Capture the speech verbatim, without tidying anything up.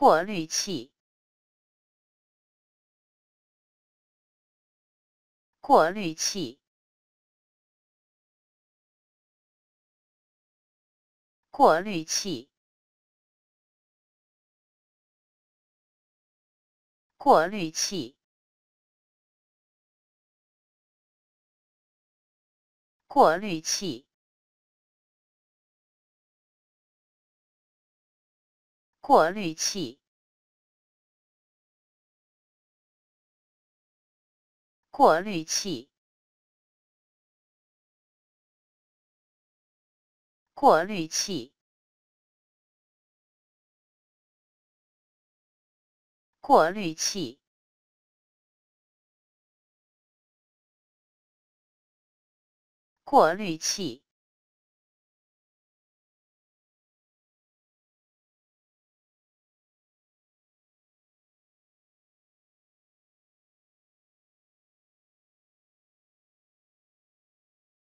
过滤器，过滤器，过滤器，过滤器，过滤器。 过滤器，过滤器，过滤器，过滤器，过滤器。